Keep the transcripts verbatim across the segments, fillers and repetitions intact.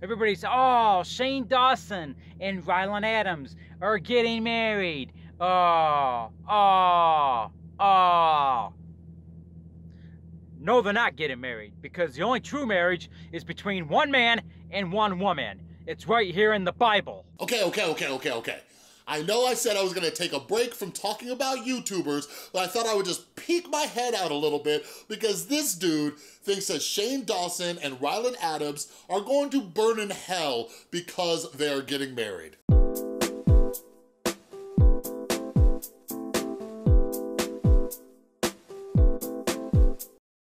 Everybody's, oh, Shane Dawson and Ryland Adams are getting married. Oh, oh, oh. No, they're not getting married, because the only true marriage is between one man and one woman. It's right here in the Bible. Okay, okay, okay, okay, okay. I know I said I was gonna take a break from talking about YouTubers, but I thought I would just peek my head out a little bit, because this dude thinks that Shane Dawson and Ryland Adams are going to burn in hell because they're getting married.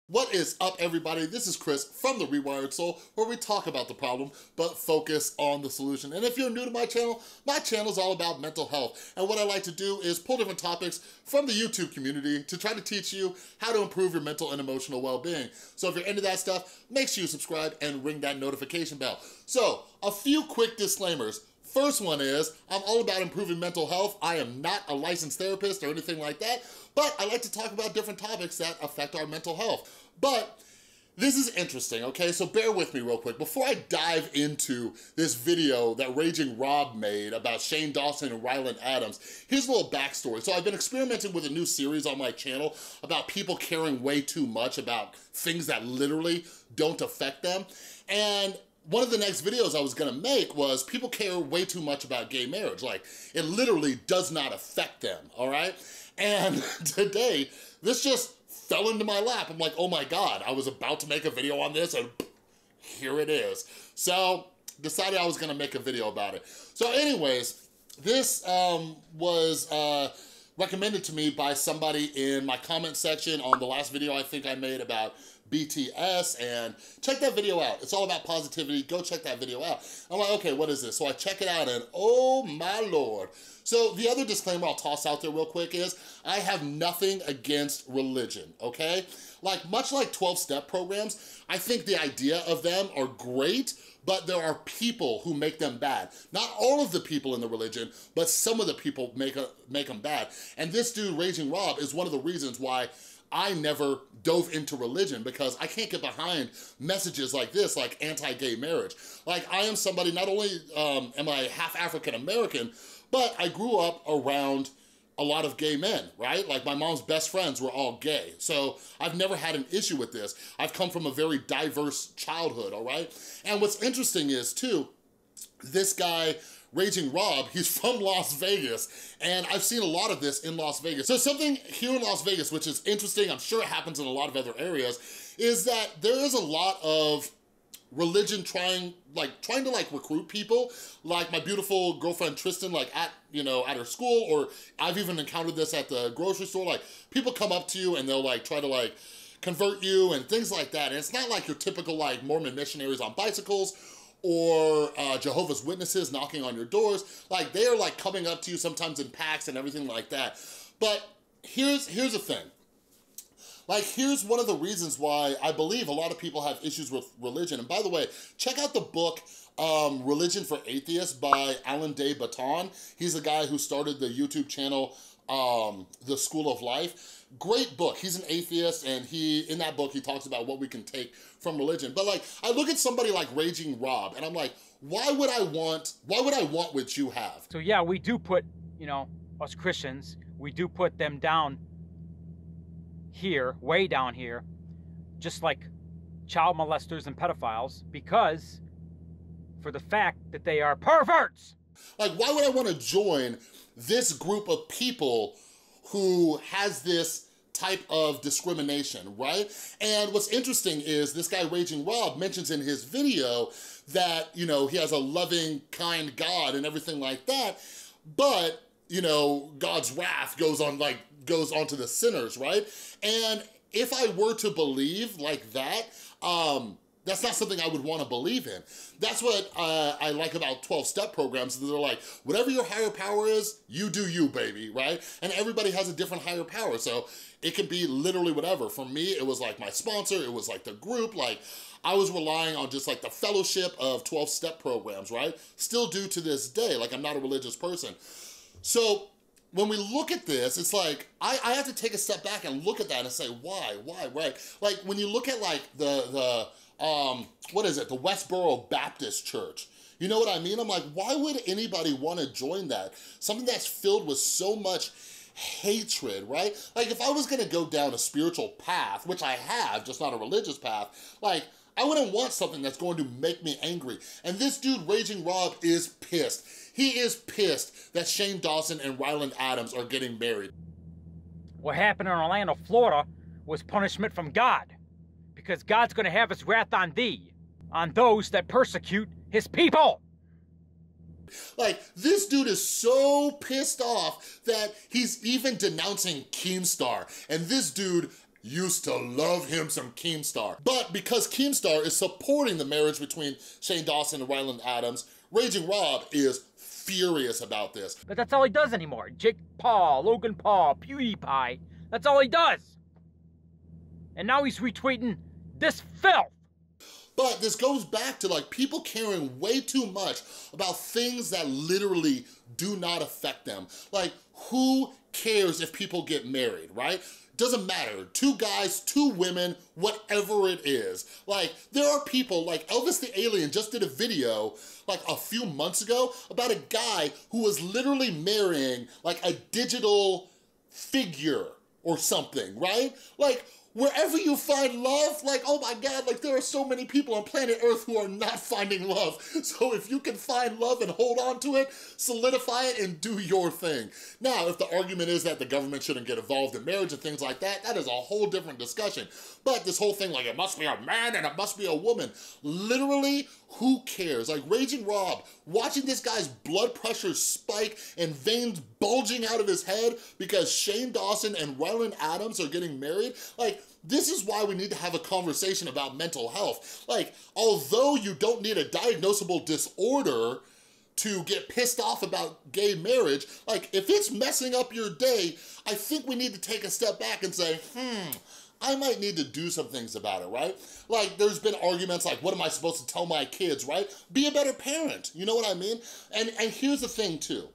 What is up, everybody? This is Chris from The Rewired Soul, where we talk about the problem, but focus on the solution. And if you're new to my channel, my channel's all about mental health. And what I like to do is pull different topics from the YouTube community to try to teach you how to improve your mental and emotional well-being. So if you're into that stuff, make sure you subscribe and ring that notification bell. So, a few quick disclaimers. First one is, I'm all about improving mental health. I am not a licensed therapist or anything like that, but I like to talk about different topics that affect our mental health. But this is interesting, okay? So bear with me real quick. Before I dive into this video that Raging Rob made about Shane Dawson and Ryland Adams, here's a little backstory. So I've been experimenting with a new series on my channel about people caring way too much about things that literally don't affect them. And one of the next videos I was gonna make was people care way too much about gay marriage. Like, it literally does not affect them, all right? And today, this just fell into my lap. I'm like, oh my God, I was about to make a video on this and here it is. So, decided I was gonna make a video about it. So anyways, this um, was uh, recommended to me by somebody in my comment section on the last video I think I made about B T S, and check that video out. It's all about positivity. Go check that video out. I'm like, okay, what is this? So I check it out and oh my Lord. So the other disclaimer I'll toss out there real quick is I have nothing against religion, okay? Like, much like twelve-step programs, I think the idea of them are great, but there are people who make them bad. Not all of the people in the religion, but some of the people make, a, make them bad. And this dude, Raging Rob, is one of the reasons why I never dove into religion, because I can't get behind messages like this, like anti-gay marriage. Like, I am somebody, not only um, am I half African-American, but I grew up around a lot of gay men, right? Like, my mom's best friends were all gay. So I've never had an issue with this. I've come from a very diverse childhood, all right? And what's interesting is, too, this guy, Raging Rob, he's from Las Vegas, and I've seen a lot of this in Las Vegas. So something here in Las Vegas, which is interesting, I'm sure it happens in a lot of other areas, is that there is a lot of religion trying, like, trying to, like, recruit people. Like, my beautiful girlfriend Tristan, like, at, you know, at her school, or I've even encountered this at the grocery store. Like, people come up to you and they'll, like, try to, like, convert you and things like that. And it's not like your typical, like, Mormon missionaries on bicycles, or uh, Jehovah's Witnesses knocking on your doors. Like, they are, like, coming up to you sometimes in packs and everything like that. But here's, here's the thing. Like, here's one of the reasons why I believe a lot of people have issues with religion. And by the way, check out the book, um, Religion for Atheists by Alain de Botton. He's the guy who started the YouTube channel, um, The School of Life. Great book. He's an atheist, and he, in that book, he talks about what we can take from religion. But, like, I look at somebody like Raging Rob, and I'm like, why would I want, why would I want what you have? So yeah, we do put, you know, us Christians, we do put them down here, way down here, just like child molesters and pedophiles, because for the fact that they are perverts. Like, why would I want to join this group of people who has this type of discrimination, right? And what's interesting is this guy Raging Rob mentions in his video that, you know, he has a loving, kind God and everything like that, but, you know, God's wrath goes on, like, goes onto the sinners, right? And if I were to believe like that, um, that's not something I would want to believe in. That's what uh, I like about twelve-step programs. They're like, whatever your higher power is, you do you, baby, right? And everybody has a different higher power, so it can be literally whatever. For me, it was like my sponsor, it was like the group, like I was relying on just like the fellowship of twelve-step programs, right? Still do to this day, like I'm not a religious person. So when we look at this, it's like, I, I have to take a step back and look at that and say, why, why, right? Like when you look at like the, the, um, what is it? The Westboro Baptist Church. You know what I mean? I'm like, why would anybody want to join that? Something that's filled with so much hatred, right? Like, if I was going to go down a spiritual path, which I have, just not a religious path, like, I wouldn't want something that's going to make me angry. And this dude, Raging Rob, is pissed. He is pissed that Shane Dawson and Ryland Adams are getting married. What happened in Orlando, Florida, was punishment from God, because God's going to have his wrath on thee, on those that persecute his people. Like, this dude is so pissed off that he's even denouncing Keemstar. And this dude used to love him some Keemstar. But because Keemstar is supporting the marriage between Shane Dawson and Ryland Adams, Raging Rob is furious about this. But that's all he does anymore. Jake Paul, Logan Paul, PewDiePie, that's all he does. And now he's retweeting this filth. But this goes back to, like, people caring way too much about things that literally do not affect them. Like, who cares if people get married, right? Doesn't matter. Two guys, two women, whatever it is. Like, there are people, like Elvis the Alien just did a video like a few months ago about a guy who was literally marrying like a digital figure or something, right? Like, wherever you find love, like, oh my God, like, there are so many people on planet Earth who are not finding love. So if you can find love and hold on to it, solidify it and do your thing. Now, if the argument is that the government shouldn't get involved in marriage and things like that, that is a whole different discussion. But this whole thing, like, it must be a man and it must be a woman. Literally, who cares? Like, Raging Rob, watching this guy's blood pressure spike and veins bulging out of his head because Shane Dawson and Ryland Adams are getting married, like, this is why we need to have a conversation about mental health. Like, although you don't need a diagnosable disorder to get pissed off about gay marriage, like, if it's messing up your day, I think we need to take a step back and say, hmm, I might need to do some things about it, right? Like, there's been arguments like, what am I supposed to tell my kids, right? Be a better parent, you know what I mean? And, and here's the thing, too.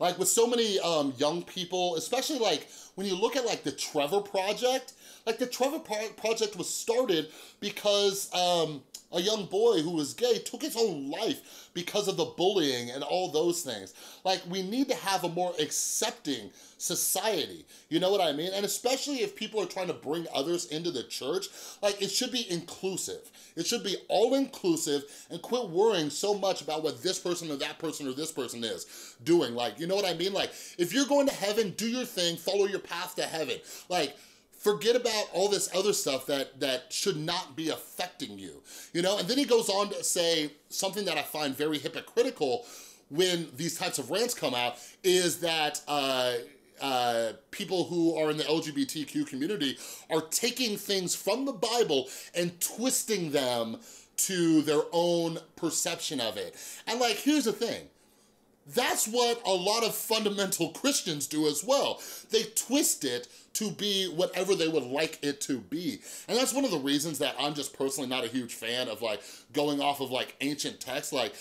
Like, with so many um, young people, especially, like, when you look at, like, The Trevor Project, like, The Trevor Pro- Project was started because um, a young boy who was gay took his own life because of the bullying and all those things. Like, we need to have a more accepting society, you know what I mean? And especially if people are trying to bring others into the church, like, it should be inclusive. It should be all-inclusive, and quit worrying so much about what this person or that person or this person is doing. Like, you know what I mean? Like, if you're going to heaven, do your thing, follow your path to heaven. Like, forget about all this other stuff that, that should not be affecting you, you know? And then he goes on to say something that I find very hypocritical when these types of rants come out, is that, uh, Uh, people who are in the L G B T Q community are taking things from the Bible and twisting them to their own perception of it. And, like, here's the thing. That's what a lot of fundamental Christians do as well. They twist it to be whatever they would like it to be. And that's one of the reasons that I'm just personally not a huge fan of, like, going off of, like, ancient texts. Like,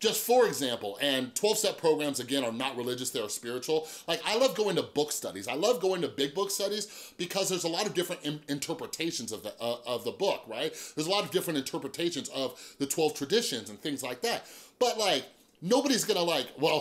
just for example, and twelve-step programs, again, are not religious, they are spiritual. Like, I love going to book studies. I love going to big book studies because there's a lot of different in interpretations of the, uh, of the book, right? There's a lot of different interpretations of the twelve traditions and things like that. But, like, nobody's gonna, like, well,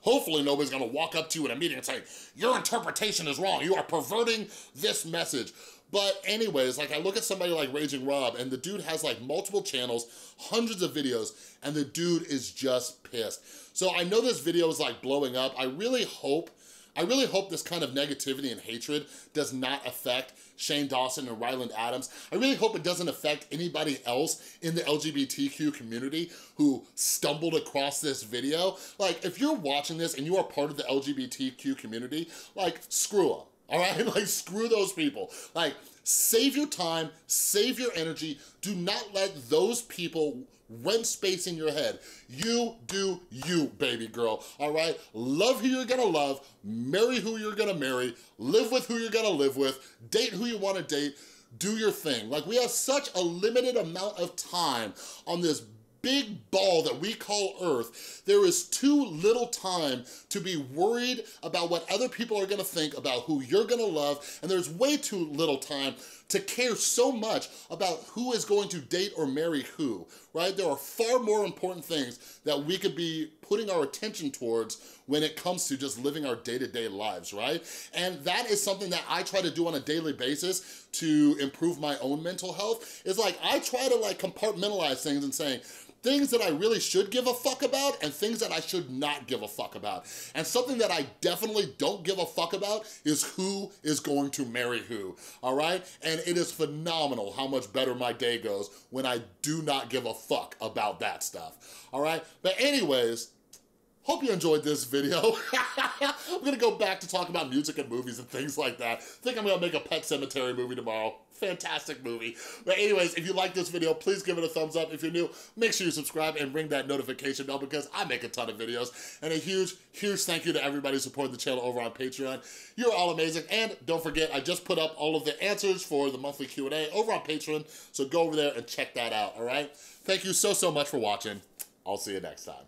hopefully nobody's gonna walk up to you in a meeting and say, your interpretation is wrong, you are perverting this message. But anyways, like, I look at somebody like Raging Rob, and the dude has, like, multiple channels, hundreds of videos, and the dude is just pissed. So I know this video is, like, blowing up. I really hope, I really hope this kind of negativity and hatred does not affect Shane Dawson and Ryland Adams. I really hope it doesn't affect anybody else in the L G B T Q community who stumbled across this video. Like, if you're watching this and you are part of the L G B T Q community, like, screw them. All right, like, screw those people. Like, save your time, save your energy. Do not let those people rent space in your head. You do you, baby girl, all right? Love who you're gonna love, marry who you're gonna marry, live with who you're gonna live with, date who you wanna date, do your thing. Like, we have such a limited amount of time on this big ball that we call Earth. There is too little time to be worried about what other people are gonna think about who you're gonna love, and there's way too little time to care so much about who is going to date or marry who, right? There are far more important things that we could be putting our attention towards when it comes to just living our day-to-day lives, right? And that is something that I try to do on a daily basis to improve my own mental health. It's like, I try to like compartmentalize things and saying, things that I really should give a fuck about and things that I should not give a fuck about. And something that I definitely don't give a fuck about is who is going to marry who, all right? And it is phenomenal how much better my day goes when I do not give a fuck about that stuff, all right? But anyways, hope you enjoyed this video. I'm gonna go back to talking about music and movies and things like that. I think I'm gonna make a Pet Cemetery movie tomorrow. Fantastic movie. But anyways, if you like this video, please give it a thumbs up. If you're new, make sure you subscribe and ring that notification bell because I make a ton of videos. And a huge, huge thank you to everybody supporting the channel over on Patreon. You're all amazing. And don't forget, I just put up all of the answers for the monthly Q and A over on Patreon. So go over there and check that out, all right? Thank you so, so much for watching. I'll see you next time.